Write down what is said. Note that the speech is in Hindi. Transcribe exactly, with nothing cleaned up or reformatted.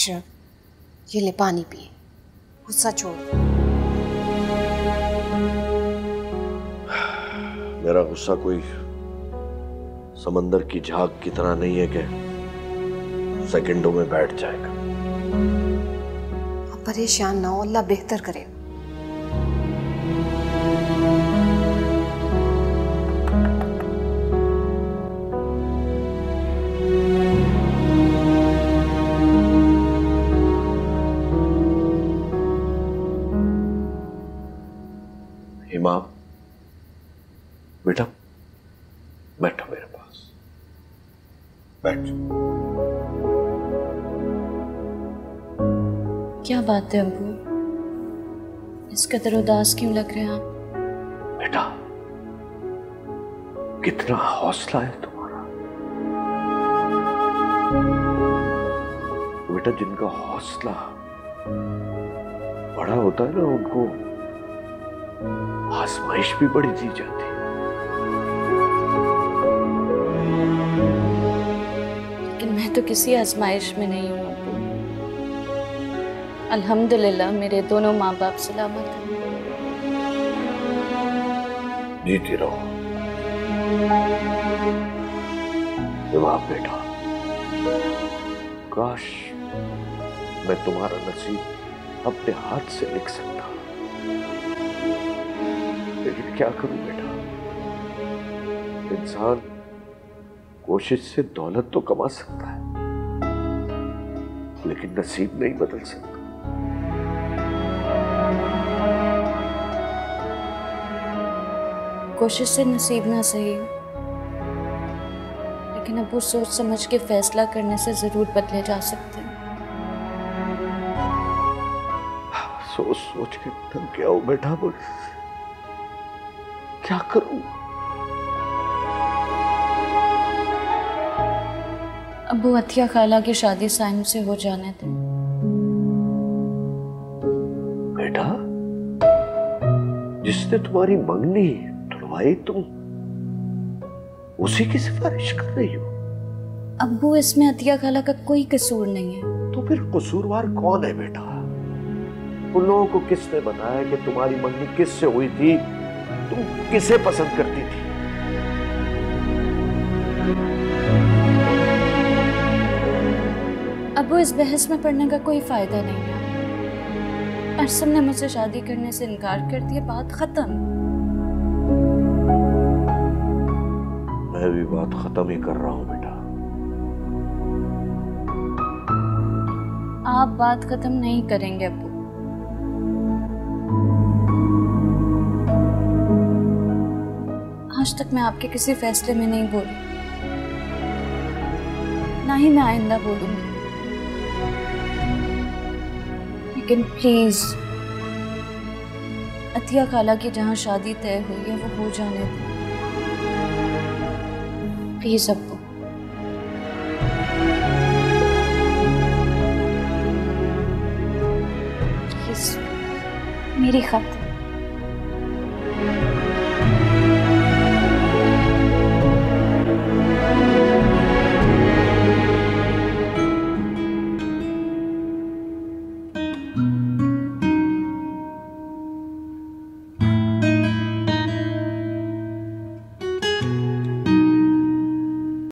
अशरफ, ये ले पानी पिए, गुस्सा छोड़। मेरा गुस्सा कोई समंदर की झाग की तरह नहीं है कि सेकंडों में बैठ जाएगा। आप परेशान ना हो, अल्लाह बेहतर करे। हिमा बेटा बैठो मेरे पास, बैठो। क्या बात है अबू, इस कदर उदास क्यों लग रहे हैं आप? बेटा कितना हौसला है तुम्हारा। बेटा जिनका हौसला बड़ा होता है ना, उनको आजमाइश भी बड़ी दी जाती है। लेकिन मैं तो किसी आजमाइश में नहीं हूँ अबू। अल्हम्दुलिल्लाह मेरे दोनों माँ बाप सलामत हैं। जीती रहो जवाब बेटा। काश मैं तुम्हारा नसीब अपने हाथ से लिख सकता, लेकिन क्या करूं बेटा, इंसान कोशिश से दौलत तो कमा सकता है लेकिन नसीब नहीं बदल सकता। कोशिश से नसीब ना सही, लेकिन अब वो सोच समझ के फैसला करने से जरूर बदले जा सकते हैं। सोच सोच के थक गया हूं बेटा, बोल क्या करूं? अबू अथिया खाला की शादी साइम से हो जाने दो। बेटा जिसने तुम्हारी मंगनी तुलवाई, तुम उसी की सिफारिश कर रही हो? अबू इसमें अथिया खाला का कोई कसूर नहीं है। तो फिर कसूरवार कौन है बेटा? उन लोगों को किसने बताया कि तुम्हारी मंगनी किससे हुई थी, तुम किसे पसंद करती थी? अबू इस बहस में पढ़ने का कोई फायदा नहीं है। अरसम ने मुझसे शादी करने से इनकार कर दिया, बात खत्म। मैं भी बात खत्म ही कर रहा हूं बेटा। आप बात खत्म नहीं करेंगे अबू। आज तक मैं आपके किसी फैसले में नहीं बोली, ना ही मैं आइंदा बोलूंगी, लेकिन प्लीज अथिया खाला की जहां शादी तय हुई है वो हो जाने दो प्लीज अब्बू। प्लीज मेरी खत